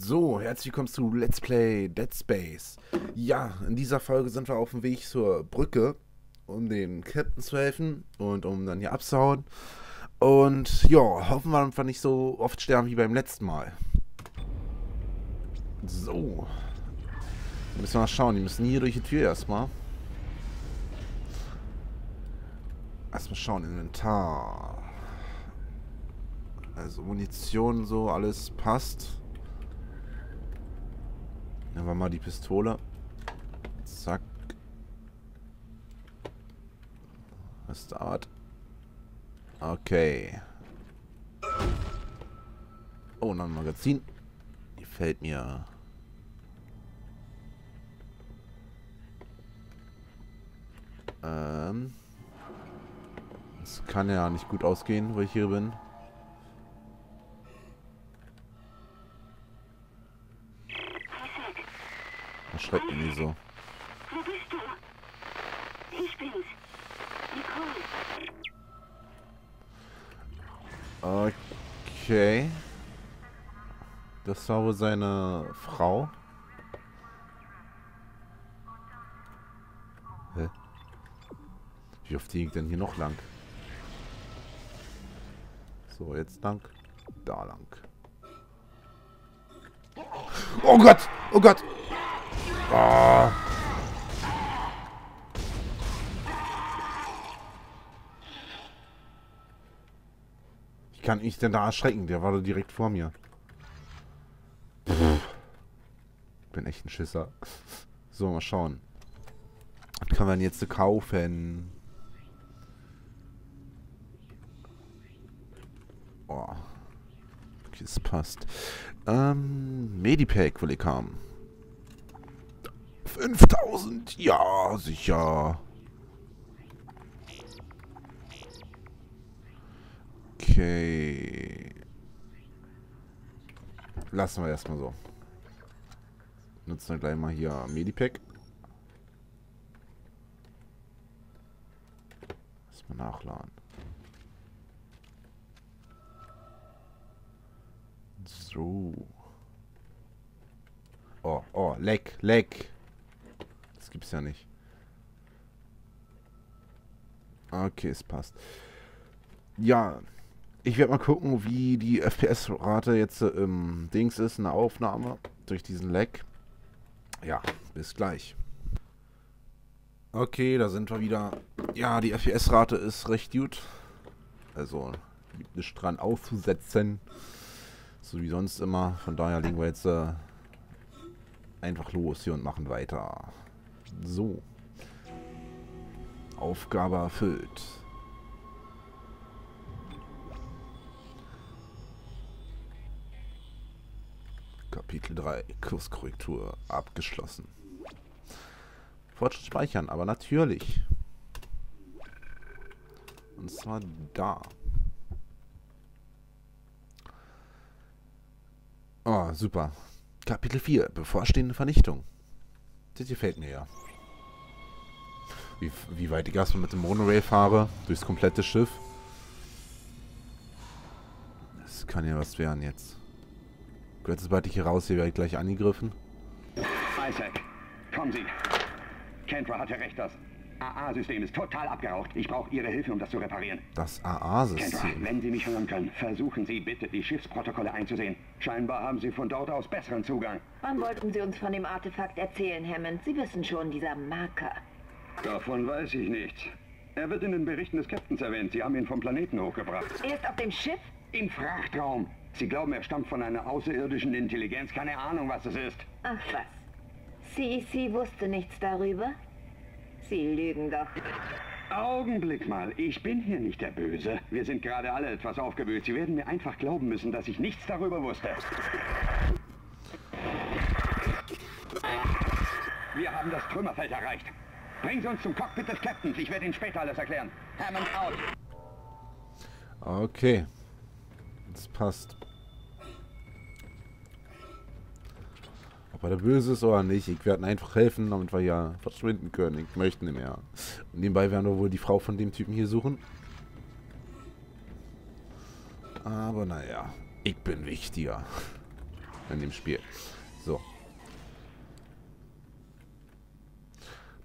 So, herzlich willkommen zu Let's Play Dead Space. Ja, in dieser Folge sind wir auf dem Weg zur Brücke, um dem Captain zu helfen und um dann hier abzuhauen. Und ja, hoffen wir einfach nicht so oft sterben wie beim letzten Mal. So. Müssen wir mal schauen, die müssen hier durch die Tür erstmal. Erstmal schauen, Inventar. Also Munition, so, alles passt. Nehmen wir mal die Pistole. Zack. Start. Okay. Oh, noch ein Magazin. Gefällt mir. Es kann ja nicht gut ausgehen, wo ich hier bin. Schreckt mich so. Wo bist du? Ich bin's. Nicole. Okay. Das war wohl seine Frau. Hä? Wie oft ging denn hier noch lang? So, jetzt lang. Da lang. Oh Gott! Oh Gott! Oh. Ich kann mich denn da erschrecken, der war doch direkt vor mir. Pff. Bin echt ein Schisser. So, mal schauen. Was kann man jetzt kaufen? Oh. Okay, es passt. Medipack will ich haben. 5000, ja, sicher. Okay. Lassen wir erstmal so. Nutzen wir gleich mal hier Medipack. Erstmal nachladen. So. Oh, oh, leck. Gibt's ja nicht. Okay, es passt. Ja, ich werde mal gucken, wie die FPS-Rate jetzt im Dings ist, in der Aufnahme, durch diesen Lag. Ja, bis gleich. Okay, da sind wir wieder. Ja, die FPS-Rate ist recht gut. Also, gibt nichts dran aufzusetzen. So wie sonst immer. Von daher legen wir jetzt einfach los hier und machen weiter. So. Aufgabe erfüllt. Kapitel 3. Kurskorrektur. Abgeschlossen. Fortschritt speichern, aber natürlich. Und zwar da. Oh, super. Kapitel 4. Bevorstehende Vernichtung. Das gefällt mir ja. Wie weit ich erstmal mit dem Monorail fahre, durchs komplette Schiff. Das kann ja was werden jetzt. Gott, sobald ich hier rausgehe, werde ich gleich angegriffen. Isaac, kommen Sie. Kendra hatte recht, das AA-System ist total abgeraucht. Ich brauche Ihre Hilfe, um das zu reparieren. Das AA-System? Kendra, wenn Sie mich hören können, versuchen Sie bitte, die Schiffsprotokolle einzusehen. Scheinbar haben Sie von dort aus besseren Zugang. Wann wollten Sie uns von dem Artefakt erzählen, Hammond? Sie wissen schon, dieser Marker. Davon weiß ich nichts. Er wird in den Berichten des Captains erwähnt. Sie haben ihn vom Planeten hochgebracht. Er ist auf dem Schiff? Im Frachtraum. Sie glauben, er stammt von einer außerirdischen Intelligenz. Keine Ahnung, was es ist. Ach was. CEC wusste nichts darüber? Sie lügen doch. Augenblick mal. Ich bin hier nicht der Böse. Wir sind gerade alle etwas aufgewühlt. Sie werden mir einfach glauben müssen, dass ich nichts darüber wusste. Wir haben das Trümmerfeld erreicht. Bringen Sie uns zum Cockpit des Captains. Ich werde Ihnen später alles erklären. Hammond out. Okay. Das passt. Ob er der Böse ist oder nicht, ich werde ihm einfach helfen, damit wir ja verschwinden können. Ich möchte nicht mehr. Und nebenbei werden wir wohl die Frau von dem Typen hier suchen. Aber naja, ich bin wichtiger. in dem Spiel. So.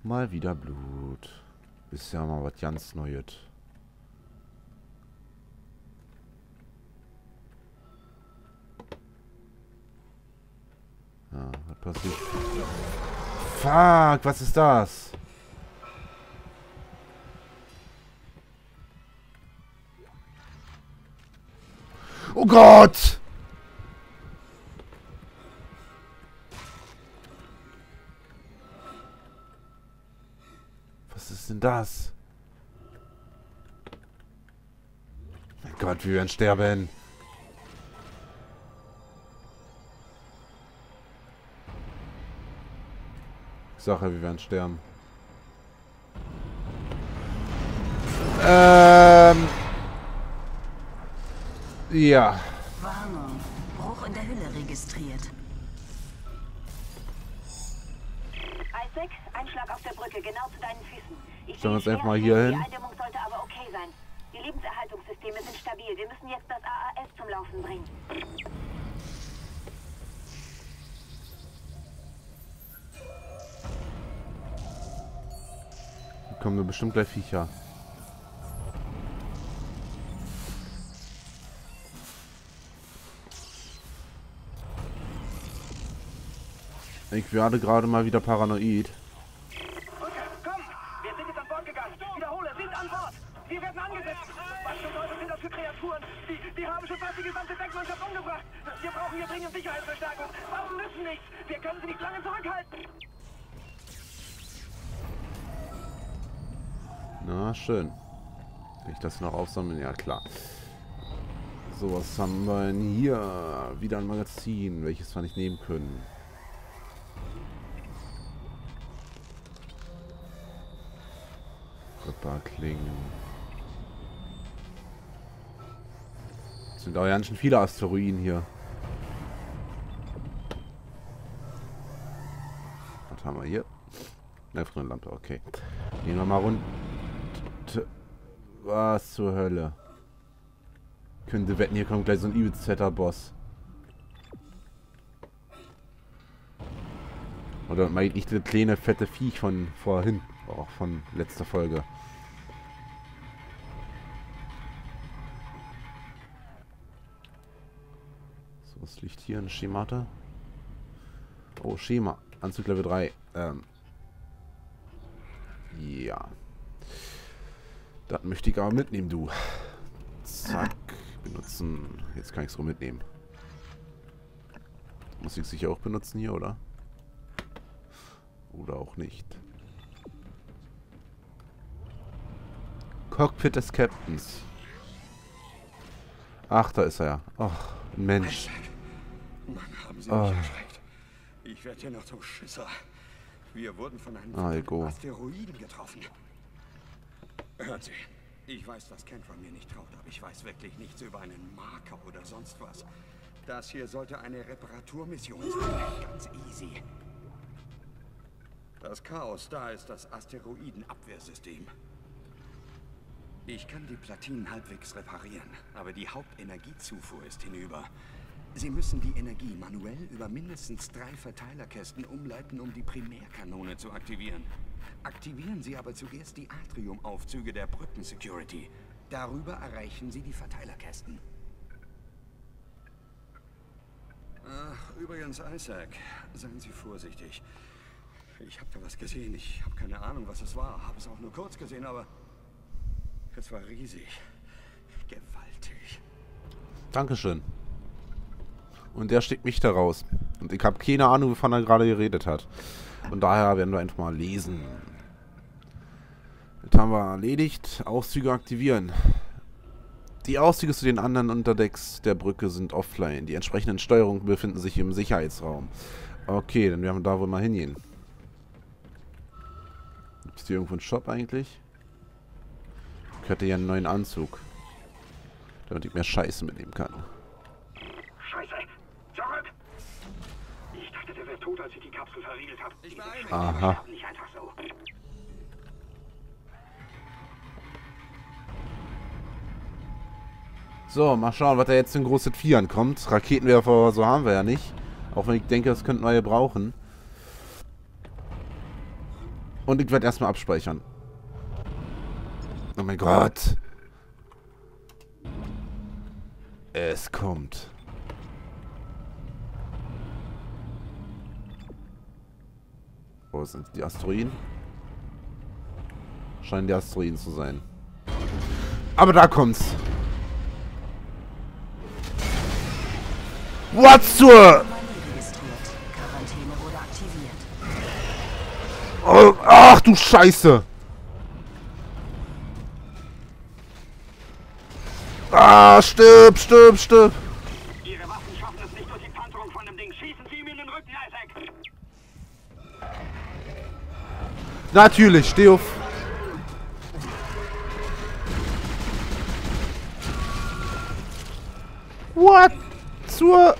Mal wieder Blut. Ist ja mal was ganz Neues. Ja, was passiert? Fuck, was ist das? Oh Gott! Was ist denn das? Mein Gott, wir werden sterben. Ich sage, wir werden sterben. Ja. Warnung. Bruch in der Hülle registriert. Isaac, Einschlag auf der Brücke, genau zu deinen Füßen. Ich stelle uns einfach mal hier hin. Die Eindämmung sollte aber okay sein. Die Lebenserhaltungssysteme sind stabil. Wir müssen jetzt das AAS zum Laufen bringen. Da kommen wir bestimmt gleich Viecher. Ich werde gerade mal wieder paranoid. Komm, wir sind jetzt an Bord gegangen. Wiederhole, sind an Bord. Wir werden angesetzt. Was zum Teufel sind das für Kreaturen? Die haben schon fast die gesamte Deckmannschaft umgebracht. Wir brauchen hier dringend Sicherheitsverstärkung. Waffen nützen nichts. Wir können sie nicht lange zurückhalten. Na, schön. Kann ich das noch aufsammeln? Ja, klar. So, was haben wir denn hier? Wieder ein Magazin, welches wir nicht nehmen können. Klingen. Es sind auch ganz schön viele Asteroiden hier. Was haben wir hier? Eine Lampe, okay. Gehen wir mal rund. Was zur Hölle? Könnte wetten, hier kommt gleich so ein Übelzetter-Boss. Oder meint ich das kleine fette Viech von vorhin? Auch von letzter Folge. So, was liegt hier? Ein Schemata? Oh, Schema. Anzug Level 3. Ja. Das möchte ich aber mitnehmen, du. Zack. Benutzen. Jetzt kann ich es so mitnehmen. Muss ich sicher auch benutzen hier, oder? Oder auch nicht. Cockpit des Captains. Ach, da ist er ja. Ach, Mensch. Mann, haben Sie mich erschreckt. Ich werde hier noch zum Schisser. Wir wurden von einem Asteroiden getroffen. Hört Sie, ich weiß, was Kendra mir nicht traut, aber ich weiß wirklich nichts über einen Marker oder sonst was. Das hier sollte eine Reparaturmission sein. Ganz easy. Das Chaos da ist das Asteroidenabwehrsystem. Ich kann die Platinen halbwegs reparieren, aber die Hauptenergiezufuhr ist hinüber. Sie müssen die Energie manuell über mindestens 3 Verteilerkästen umleiten, um die Primärkanone zu aktivieren. Aktivieren Sie aber zuerst die Atriumaufzüge der Brücken-Security. Darüber erreichen Sie die Verteilerkästen. Ach, übrigens, Isaac, seien Sie vorsichtig. Ich habe da was gesehen. Ich habe keine Ahnung, was es war. Habe es auch nur kurz gesehen, aber... Es war riesig. Gewaltig. Dankeschön. Und der schickt mich da raus. Und ich habe keine Ahnung, wovon er gerade geredet hat. Und daher werden wir einfach mal lesen. Das haben wir erledigt. Auszüge aktivieren. Die Auszüge zu den anderen Unterdecks der Brücke sind offline. Die entsprechenden Steuerungen befinden sich im Sicherheitsraum. Okay, dann werden wir da wohl mal hingehen. Gibt es hier irgendwo einen Shop eigentlich? Ich hätte ja einen neuen Anzug, damit ich mehr Scheiße mitnehmen kann. Scheiße! Zurück! Ich dachte, der wäre tot, als ich die Kapsel verriegelt habe. Ich beeile mich. Aha. Nicht einfach so. So, mal schauen, was da jetzt in großes Vieren kommt. Raketenwerfer, so haben wir ja nicht. Auch wenn ich denke, es könnten neue brauchen. Und ich werde erstmal abspeichern. Oh mein Gott. Es kommt. Wo sind die Asteroiden? Scheinen die Asteroiden zu sein. Aber da kommt's. Was zur... Oh, ach du Scheiße! Ah, stirb, stirb, stirb! Ihre Waffen schaffen es nicht durch die Panzerung von dem Ding. Schießen Sie ihm in den Rücken, Isaac! Natürlich, steh auf! What zur...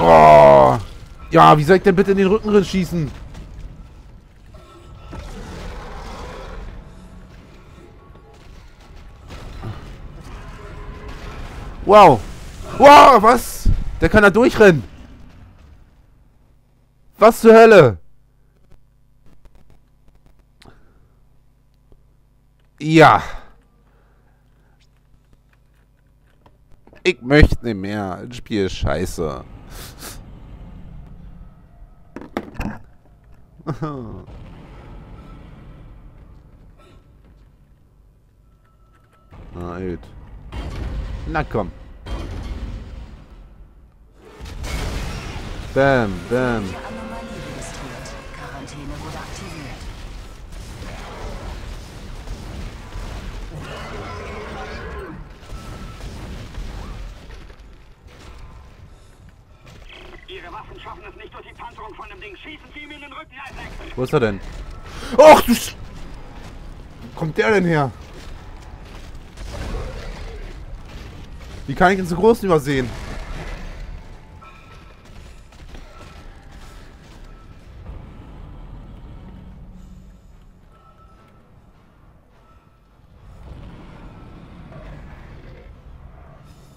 Oh. Ja, wie soll ich denn bitte in den Rücken schießen? Wow. Wow, was? Der kann da durchrennen. Was zur Hölle? Ja. Ich möchte nicht mehr. Das Spiel ist scheiße. Na gut. Na komm. Bam, bam. Ihre Waffen schaffen es nicht durch die Panzerung von dem Ding. Schießen Sie ihm in den Rücken, Isaac! Wo ist er denn? Och du Sch... Wo kommt der denn her? Wie kann ich ihn so großen übersehen?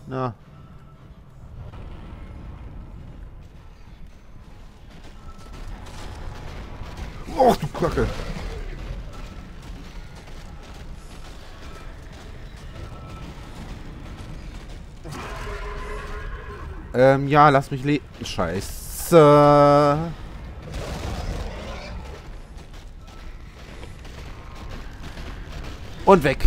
Na. Och, du Kacke. Ja, lass mich leben. Scheiße. Und weg.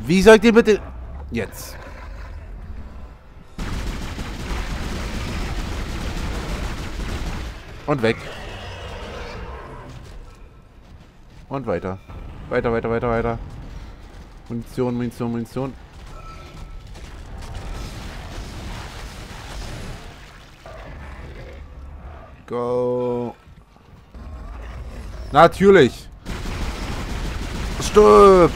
Wie soll ich dir bitte... Jetzt. Und weg. Und weiter. Weiter, weiter, weiter, weiter. Munition, Munition, Munition. Go. Natürlich. Stirb.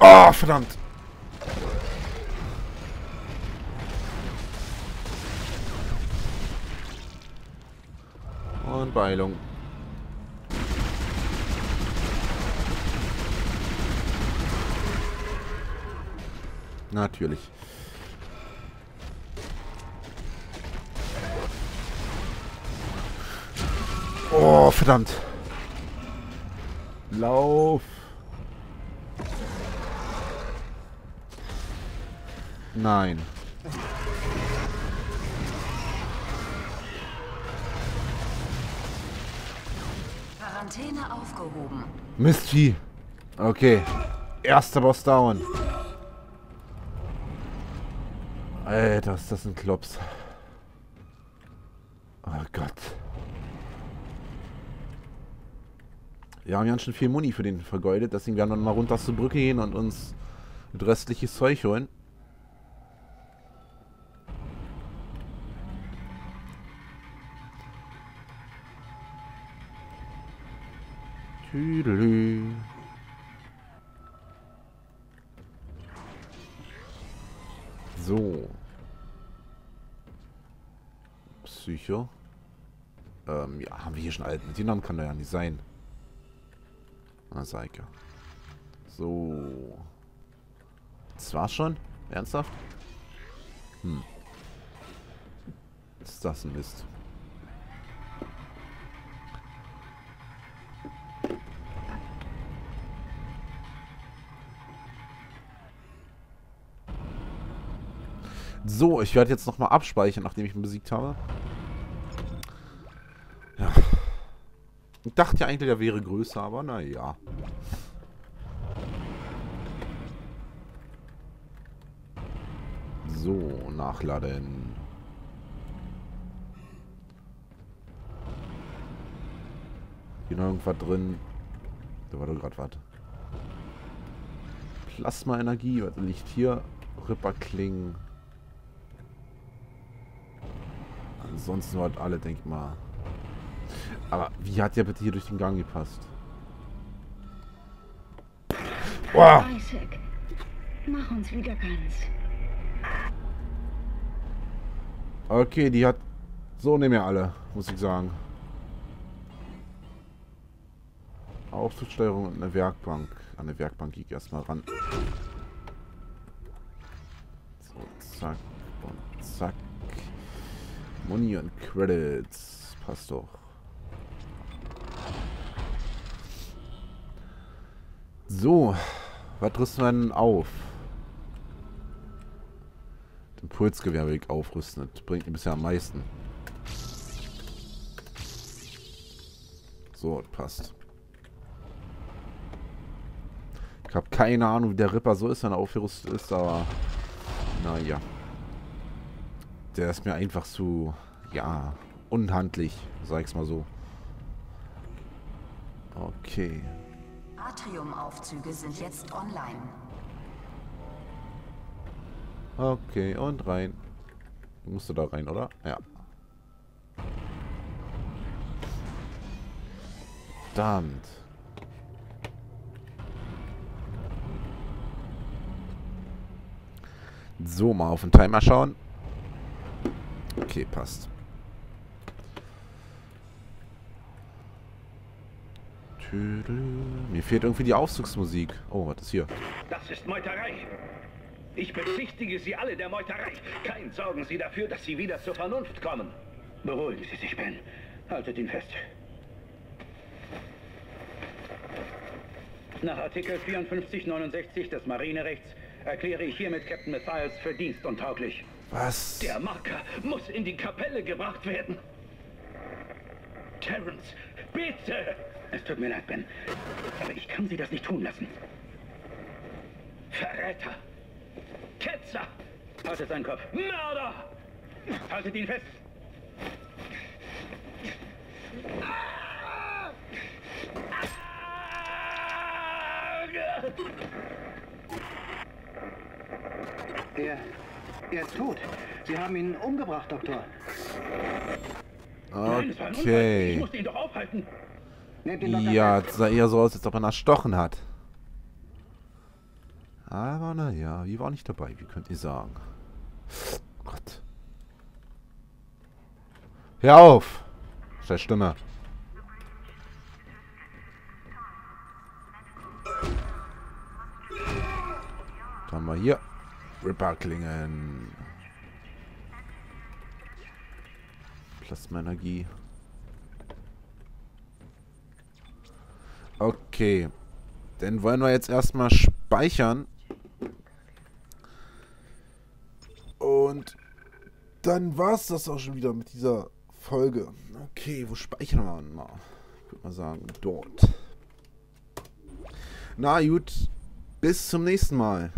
Oh, verdammt. Und Beilung. Natürlich. Oh, verdammt. Lauf. Nein. Quarantäne aufgehoben. Misty. Okay. Erster Boss down. Alter, ist das ein Klops. Oh Gott. Wir haben ganz schön viel Muni für den vergeudet, deswegen werden wir mal runter zur Brücke gehen und uns restliches Zeug holen. Tüdelü. So. Psycho. Ja, haben wir hier schon alt mit Kindern? Kann da ja nicht sein. Na, sag ja. So. Das war's schon? Ernsthaft? Hm. Ist das ein Mist? So, ich werde jetzt nochmal abspeichern, nachdem ich ihn besiegt habe. Ja. Ich dachte ja eigentlich, der wäre größer, aber naja. So, nachladen. Hier noch irgendwas drin. Da war doch gerade was. Plasmaenergie, was liegt hier? Ripperklingen. Ansonsten halt alle, denke ich mal. Aber wie hat der bitte hier durch den Gang gepasst? Wow. Isaac, mach uns wieder ganz. Okay, die hat... So nehmen wir alle, muss ich sagen. Aufzugssteuerung und eine Werkbank. An der Werkbank gehe ich erstmal ran. So, zack und zack. Money und Credits. Passt doch. So. Was rüsten wir denn auf? Das Impulsgewehr will ich aufrüsten. Das bringt mir bisher am meisten. So, das passt. Ich habe keine Ahnung, wie der Ripper so ist, wenn er aufgerüstet ist, aber... Naja. Der ist mir einfach zu, ja, unhandlich, sag ich's mal so. Okay. Atriumaufzüge sind jetzt online. Okay, und rein. Du musst da rein, oder? Ja. Verdammt. So, mal auf den Timer schauen. Okay, passt. Mir fehlt irgendwie die Aufzugsmusik. Oh, was ist hier? Das ist Meuterei. Ich bezichtige Sie alle der Meuterei. Kein sorgen Sie dafür, dass Sie wieder zur Vernunft kommen. Beruhigen Sie sich, Ben. Haltet ihn fest. Nach Artikel 5469 des Marinerechts erkläre ich hiermit Captain Miles für dienstuntauglich. Was? Der Marker muss in die Kapelle gebracht werden. Terence, bitte! Es tut mir leid, Ben, aber ich kann Sie das nicht tun lassen. Verräter! Ketzer! Haltet seinen Kopf! Mörder! Haltet ihn fest! Er ist tot. Sie haben ihn umgebracht, Doktor. Okay. Ich musste ihn doch aufhalten. Ja, das sah eher so aus, als ob er ihn erstochen hat. Aber naja, wir waren nicht dabei, wie könnt ihr sagen. Gott. Hör auf! Scheiß Stimme. Dann haben wir hier. Ripperklingen. Plasmaenergie. Okay. Dann wollen wir jetzt erstmal speichern. Und dann war's das auch schon wieder mit dieser Folge. Okay, wo speichern wir denn mal? Ich würde mal sagen, dort. Na gut, bis zum nächsten Mal.